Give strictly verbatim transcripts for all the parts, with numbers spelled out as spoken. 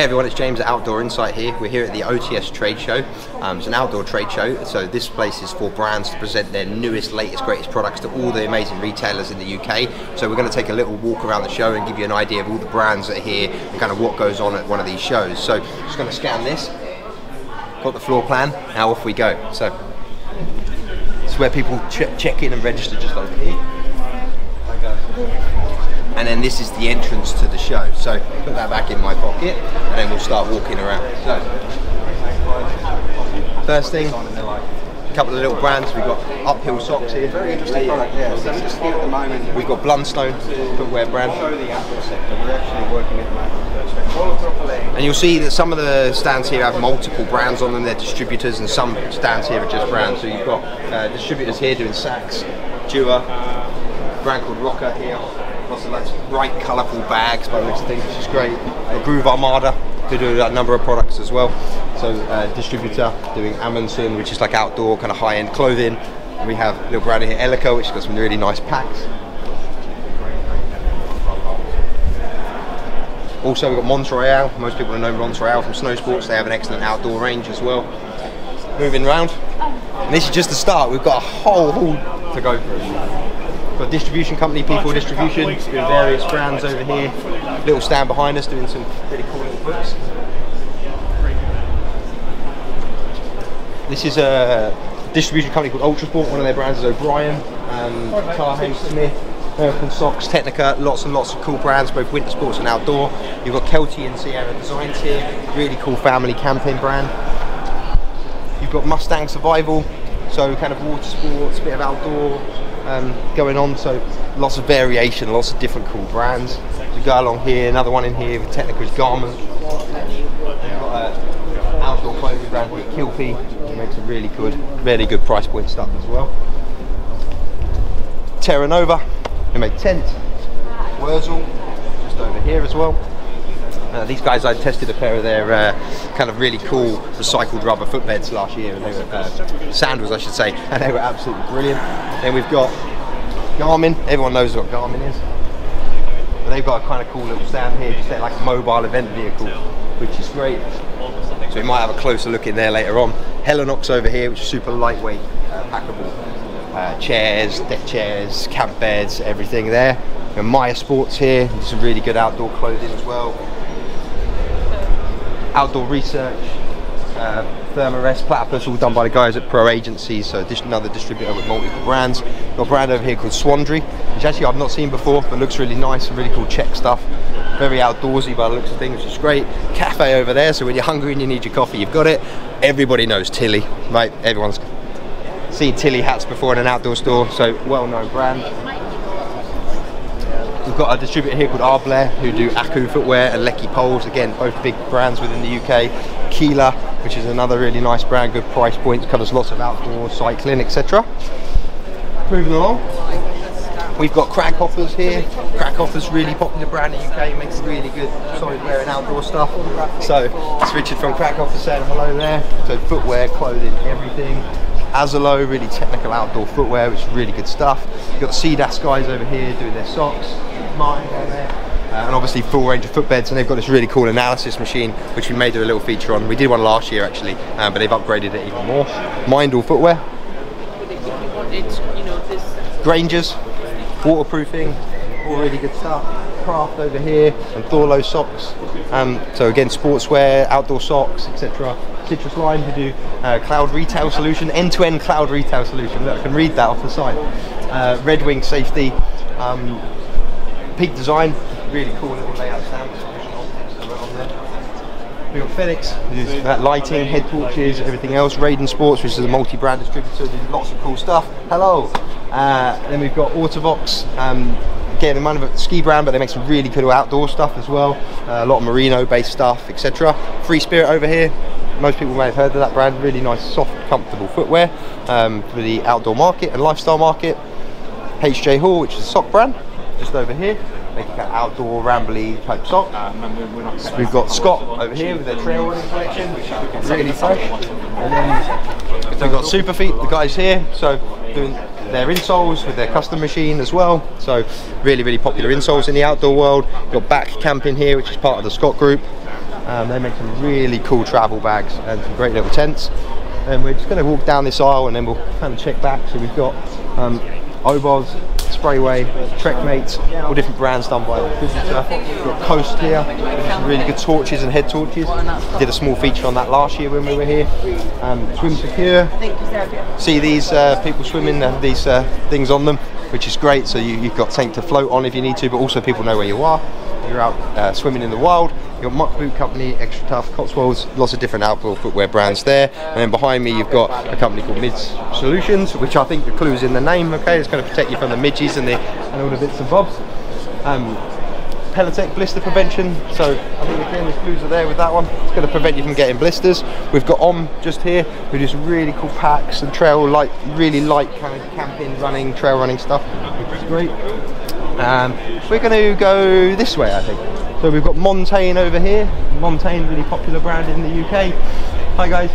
Hey everyone, it's James at Outdoor Insight here. We're here at the O T S trade show. Um, it's an outdoor trade show, so this place is for brands to present their newest, latest, greatest products to all the amazing retailers in the U K. So we're going to take a little walk around the show and give you an idea of all the brands that are here and kind of what goes on at one of these shows. So just going to scan this, got the floor plan, now off we go. So it's where people ch check in and register just over here. And then this is the entrance to the show. So put that back in my pocket and then we'll start walking around. So first thing, a couple of little brands. We've got Uphill socks here. Very interesting product, yeah. So that's just here at the moment. We've got Blundstone, footwear brand. And you'll see that some of the stands here have multiple brands on them. They're distributors, and some stands here are just brands. So you've got uh, distributors here doing Saks, Dua, a brand called Rocker here. Lots of those bright, colourful bags by the looks of things, which is great. The Groove Armada, who do a number of products as well. So uh, distributor doing Amundsen, which is like outdoor kind of high-end clothing. And we have a little brand here, Elica, which has got some really nice packs. Also, we've got Montreal. Most people know Montreal from snow sports. They have an excellent outdoor range as well. Moving round, and this is just the start. We've got a whole haul to go through. Got distribution company, People Distribution, doing various brands over here. Little stand behind us doing some really cool little books. This is a distribution company called Ultrasport. One of their brands is O'Brien, um, Carhane, Smith, American Socks, Technica. Lots and lots of cool brands, both winter sports and outdoor. You've got Kelty and Sierra Designs here. Really cool family camping brand. You've got Mustang Survival, so kind of water sports, bit of outdoor. Um, going on, so lots of variation, lots of different cool brands. We go along here, another one in here with Technicals Garments. We've got an outdoor clothing brand with Kilpi, which makes a really good, really good price point stuff as well. Terra Nova, who make tents. Wurzel, just over here as well. Uh, these guys, I tested a pair of their uh, kind of really cool recycled rubber footbeds last year, and they were uh, sandals, I should say, and they were absolutely brilliant. Then we've got Garmin. Everyone knows what Garmin is, but they've got a kind of cool little stand here, just they're like a mobile event vehicle, which is great. So we might have a closer look in there later on. Helenox over here, which is super lightweight, uh, packable uh, chairs, deck chairs, camp beds, everything there. And Mayer Sports here, some really good outdoor clothing as well. Outdoor research, uh, Therm-a-Rest platypus, all done by the guys at Pro Agencies, so another distributor with multiple brands. Got a brand over here called Swandry, which actually I've not seen before, but looks really nice, some really cool Czech stuff. Very outdoorsy by the looks of things, which is great. Cafe over there, so when you're hungry and you need your coffee, you've got it. Everybody knows Tilly, right? Everyone's seen Tilly hats before in an outdoor store, so well-known brand. We've got a distributor here called Arblair, who do Aku footwear and Lecky poles, again both big brands within the U K. Keela, which is another really nice brand, good price point, covers lots of outdoor cycling, et cetera. Moving along, we've got Craghoppers here. Craghoppers, really popular brand in the U K, makes really good solid wear and outdoor stuff. So it's Richard from Craghoppers saying hello there. So footwear, clothing, everything. Azalo, really technical outdoor footwear, which is really good stuff. You've got C D A S guys over here doing their socks, Martin down there, uh, and obviously full range of footbeds, and they've got this really cool analysis machine, which we may do a little feature on. We did one last year actually, uh, but they've upgraded it even more. Mindall footwear. Grangers, waterproofing, all really good stuff. Craft over here, and Thorlow socks. Um, so again, sportswear, outdoor socks, et cetera. Citrus Line, who do uh, cloud retail solution, end-to-end cloud retail solution. Look, I can read that off the side. Uh, Red Wing Safety, um, Peak Design, really cool little layout stamps. We've got Felix, that lighting, head torches, everything else. Raiden Sports, which is a multi-brand distributor, does lots of cool stuff. Hello. Uh, and then we've got Autovox. Um, Again, a of a ski brand, but they make some really cool outdoor stuff as well. Uh, a lot of merino-based stuff, et cetera. Free Spirit over here. Most people may have heard of that brand. Really nice, soft, comfortable footwear um, for the outdoor market and lifestyle market. H J Hall, which is a sock brand, just over here, making that outdoor rambly type sock. So we've got Scott over here with their trail running collection, which is really fresh. And then we've got Superfeet, the guys here, so doing their insoles with their custom machine as well, so really really popular insoles in the outdoor world. We've got Back camping here, which is part of the Scott group. Um, they make some really cool travel bags and some great little tents. And we're just going to walk down this aisle and then we'll kind of check back. So we've got um, Oboz, Sprayway, Trekmates, all different brands done by a visitor. We've got Coast here, some really good torches and head torches. We did a small feature on that last year when we were here. Um, swim secure. See these uh, people swimming, uh, these uh, things on them, which is great. So you, you've got something to float on if you need to, but also people know where you are. You're out uh, swimming in the wild. You've got Muck Boot Company, Extra Tough, Cotswolds, lots of different outdoor footwear brands there. And then behind me you've got a company called Midge Solutions, which I think the clue's in the name, okay? It's going to protect you from the midges and, the, and all the bits and bobs. Um, Pelotec blister prevention, so I think again the clues are there with that one. It's going to prevent you from getting blisters. We've got Om just here with just really cool packs and trail light, really light kind of camping, running, trail running stuff, which is great. Um, we're going to go this way, I think. So we've got Montane over here. Montane, really popular brand in the U K. Hi guys.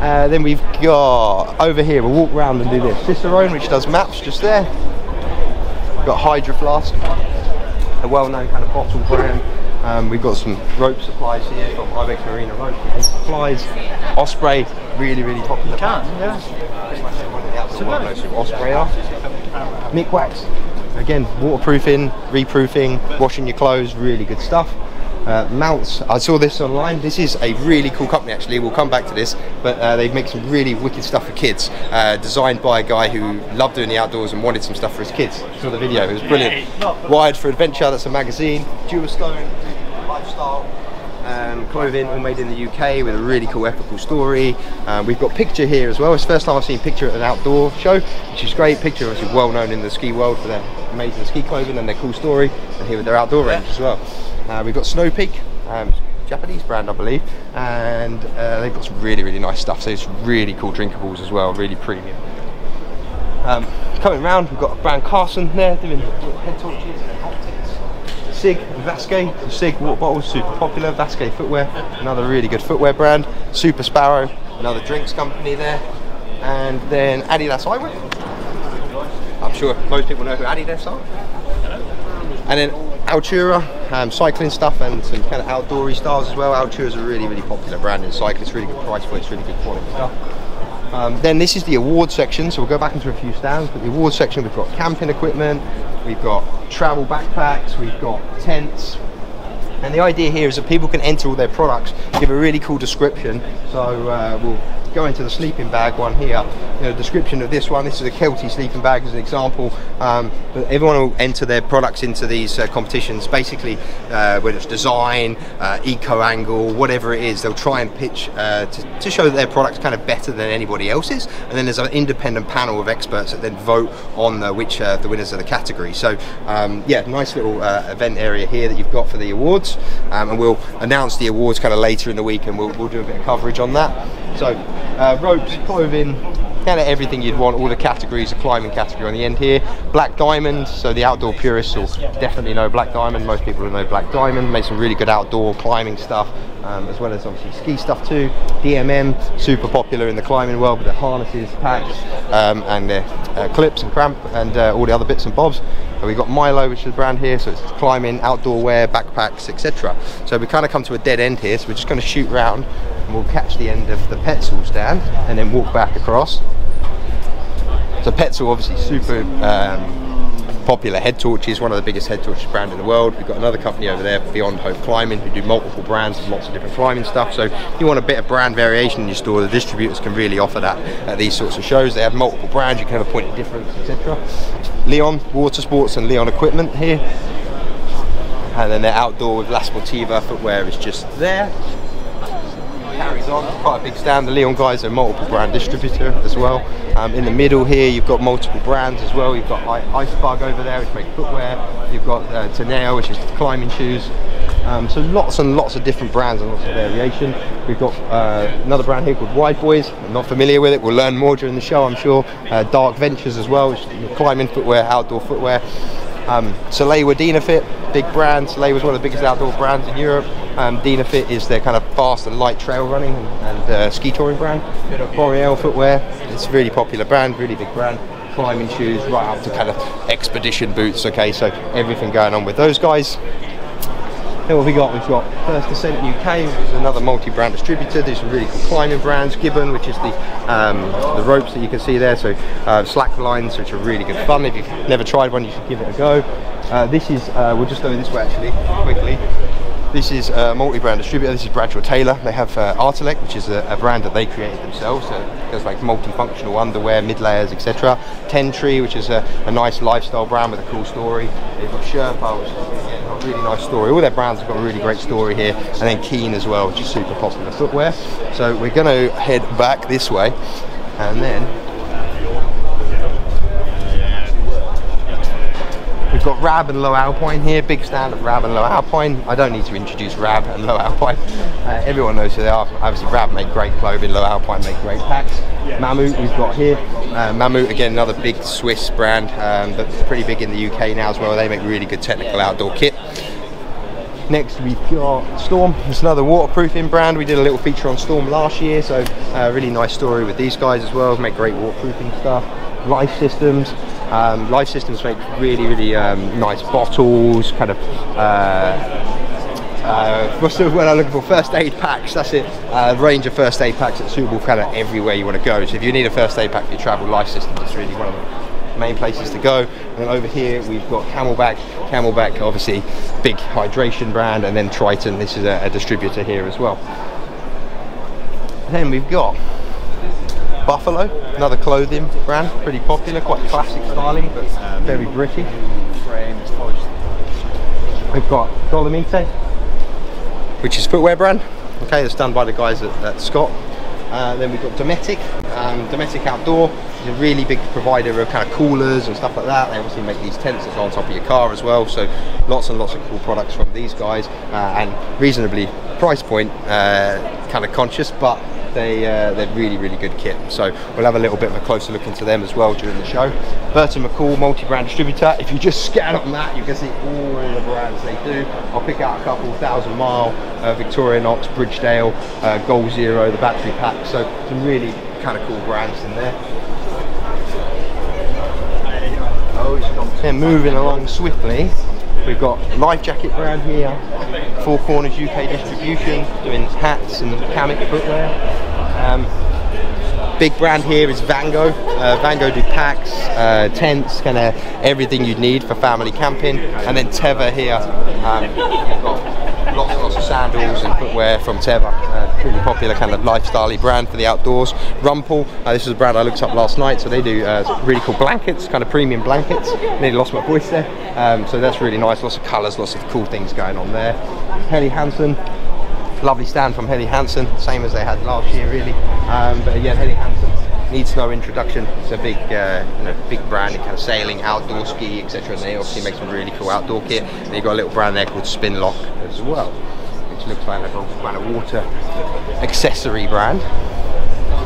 Uh, then we've got over here, we'll walk around and do this. Cicerone, which does maps, just there. We've got Hydro Flask, a well-known kind of bottle brand. Um, we've got some rope supplies here from Ibex Marina Rope and Supplies. Osprey, really, really popular brand. Yeah. So nice. Osprey are. Mick Wax. Again, waterproofing, reproofing, washing your clothes, really good stuff. Uh, mounts, I saw this online. This is a really cool company actually, we'll come back to this, but uh, they make some really wicked stuff for kids, uh, designed by a guy who loved doing the outdoors and wanted some stuff for his kids. I saw the video, it was brilliant. Wired for Adventure, that's a magazine. Dua Stone, lifestyle, um, clothing, all made in the U K with a really cool ethical story. Uh, we've got Picture here as well. It's the first time I've seen Picture at an outdoor show, which is great. Picture is well known in the ski world for them. Amazing ski clothing and their cool story, and here with their outdoor range as well. Uh, we've got Snow Peak, um, Japanese brand I believe, and uh, they've got some really really nice stuff, so it's really cool drinkables as well, really premium. Um, coming round we've got brand Carson there doing head torches and optics. Sig and Vasquez, Sig water bottles, super popular. Vasquez footwear, another really good footwear brand. Super Sparrow, another drinks company there, and then Adidas Eyewear. I'm sure most people know who Adidas are. And then Altura, um, cycling stuff and some kind of outdoory styles as well. Altura is a really, really popular brand in cycling. It's really good price for it. It's really good quality stuff. Um, then this is the award section, so we'll go back into a few stands. But the award section, we've got camping equipment, we've got travel backpacks, we've got tents. And the idea here is that people can enter all their products, give a really cool description. So uh, we'll go into the sleeping bag one here. You know, description of this one. This is a Kelty sleeping bag as an example. Um, but everyone will enter their products into these uh, competitions. Basically, uh, whether it's design, uh, eco angle, whatever it is, they'll try and pitch uh, to, to show that their product's kind of better than anybody else's. And then there's an independent panel of experts that then vote on the, which uh, the winners of the category. So um, yeah, nice little uh, event area here that you've got for the awards. Um, and we'll announce the awards kind of later in the week, and we'll, we'll do a bit of coverage on that. So. Uh, ropes, clothing, kind of everything you'd want, all the categories, a climbing category on the end here. Black Diamond, so the outdoor purists will definitely know Black Diamond, most people will know Black Diamond, make some really good outdoor climbing stuff, um, as well as obviously ski stuff too. D M M, super popular in the climbing world with their harnesses, packs, um, and their uh, clips and cramp, and uh, all the other bits and bobs. We've got Milo, which is the brand here, so it's climbing, outdoor wear, backpacks, et cetera. So we kind of come to a dead end here, so we're just going to shoot round and we'll catch the end of the Petzl stand and then walk back across. So Petzl, obviously super um, popular head torches, one of the biggest head torches brand in the world. We've got another company over there, Beyond Hope Climbing, who do multiple brands and lots of different climbing stuff. So if you want a bit of brand variation in your store, the distributors can really offer that at these sorts of shows. They have multiple brands, you can have a point of difference, et cetera. Leon Water Sports and Leon Equipment here, and then their outdoor with La Sportiva footwear is just there. Carries on, quite a big stand. The Leon guys are multiple brand distributor as well. Um, in the middle here you've got multiple brands as well. You've got Icebug over there which makes footwear, you've got uh, Teneo which is climbing shoes. Um, so lots and lots of different brands and lots of variation. We've got uh, another brand here called Wide Boys. I'm not familiar with it, we'll learn more during the show I'm sure. Uh, Dark Ventures as well, which is climbing footwear, outdoor footwear. Um, Soleil with DynaFit, big brand. Soleil was one of the biggest outdoor brands in Europe. Um, DynaFit is their kind of fast and light trail running and, and uh, ski touring brand. Boreal footwear, it's a really popular brand, really big brand. Climbing shoes right up to kind of expedition boots, okay, so everything going on with those guys. Who have we got? We've got First Descent U K, which is another multi-brand distributor. There's some really cool climbing brands. Gibbon, which is the um, the ropes that you can see there. So uh, slack lines, which are really good fun. If you've never tried one, you should give it a go. Uh, this is, uh, we'll just go this way actually, quickly. This is a multi-brand distributor. This is Bradshaw Taylor. They have uh, Artelec, which is a, a brand that they created themselves. So it goes like multifunctional underwear, mid-layers, et cetera. Tentree, which is a, a nice lifestyle brand with a cool story. They've got Sherpa, which is again, a really nice story. All their brands have got a really great story here. And then Keen as well, which is super popular footwear. So we're going to head back this way, and then got Rab and Low Alpine here, big stand of Rab and Low Alpine. I don't need to introduce Rab and Low Alpine, uh, everyone knows who they are. Obviously Rab make great clothing, Low Alpine make great packs. Mammut we've got here, uh, Mammut again another big Swiss brand, um, but pretty big in the U K now as well. They make really good technical outdoor kit. Next we've got Storm. It's another waterproofing brand. We did a little feature on Storm last year, so a uh, really nice story with these guys as well, make great waterproofing stuff. Life Systems. Um, Life Systems make really, really um, nice bottles, kind of, uh, uh, what's the word I'm looking for? First aid packs, that's it. A uh, range of first aid packs that's suitable kind of everywhere you want to go. So if you need a first aid pack for your travel, Life Systems is really one of the main places to go. And then over here we've got Camelback. Camelback, obviously, big hydration brand, and then Triton. This is a, a distributor here as well. Then we've got Buffalo, another clothing brand, pretty popular, quite classic styling, but very British. We've got Dolomite, which is footwear brand. Okay, it's done by the guys at, at Scott. Uh, then we've got Dometic, um, Dometic Outdoor. Is a really big provider of kind of coolers and stuff like that. They obviously make these tents that go on top of your car as well. So lots and lots of cool products from these guys, uh, and reasonably price point uh, kind of conscious, but they, uh, they're really, really good kit. So we'll have a little bit of a closer look into them as well during the show. Burton McCall, multi-brand distributor. If you just scan on that, you can see all the brands they do. I'll pick out a couple. Thousand Mile, uh, Victorinox, Bridgedale, uh, Goal Zero, the battery pack. So some really kind of cool brands in there. And moving along swiftly, we've got Life Jacket brand here, Four Corners U K distribution, doing hats and hammock footwear. Um, big brand here is Vango. Uh, Vango do packs, uh, tents, kind of everything you'd need for family camping. And then Teva here, um, we've got lots and lots of sandals and footwear from Teva. Uh, really popular kind of lifestyle-y brand for the outdoors. Rumpel, uh, this is a brand I looked up last night, so they do uh, really cool blankets, kind of premium blankets. I nearly lost my voice there. Um, so that's really nice, lots of colours, lots of cool things going on there. Helly Hansen, lovely stand from Helly Hansen, same as they had last year really. Um, but again, Helly Hansen needs no introduction. It's a big uh, you know, big brand in kind of sailing, outdoor ski, et cetera. And they obviously make some really cool outdoor kit. And you've got a little brand there called Spinlock as well, which looks like a kind of water accessory brand.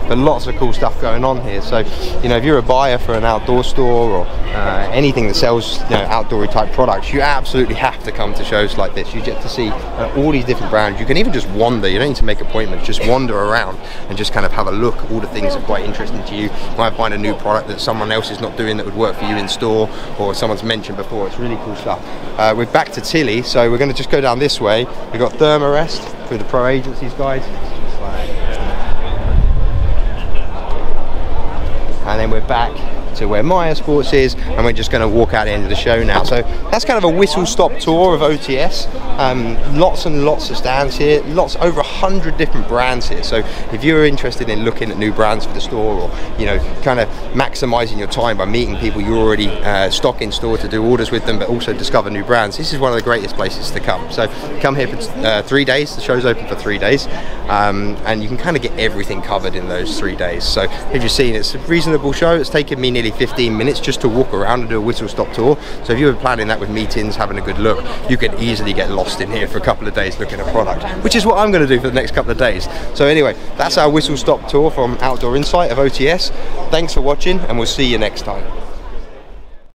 But lots of cool stuff going on here. So, you know, if you're a buyer for an outdoor store or uh, anything that sells, you know, outdoory type products, you absolutely have to come to shows like this. You get to see uh, all these different brands. You can even just wander. You don't need to make appointments. Just wander around and just kind of have a look at all the things that are quite interesting to you. You might find a new product that someone else is not doing that would work for you in store, or someone's mentioned before. It's really cool stuff. Uh, we're back to Tilly, so we're going to just go down this way. We've got Therm-a-Rest with the Pro Agencies guys. And then we're back to where Mayer Sports is, and we're just going to walk out the end of the show now. So that's kind of a whistle-stop tour of O T S. Um, lots and lots of stands here, lots over a hundred different brands here. So if you're interested in looking at new brands for the store, or you know, kind of maximising your time by meeting people you already uh, stock in store to do orders with them, but also discover new brands, this is one of the greatest places to come. So come here for uh, three days. The show's open for three days, um, and you can kind of get everything covered in those three days. So if you've seen, it's a reasonable show. It's taken me nearly fifteen minutes just to walk around and do a whistle stop tour. So if you were planning that with meetings, having a good look, you could easily get lost in here for a couple of days looking at product, which is what I'm going to do for the next couple of days. So anyway, that's our whistle stop tour from Outdoor Insight of O T S. Thanks for watching, and we'll see you next time.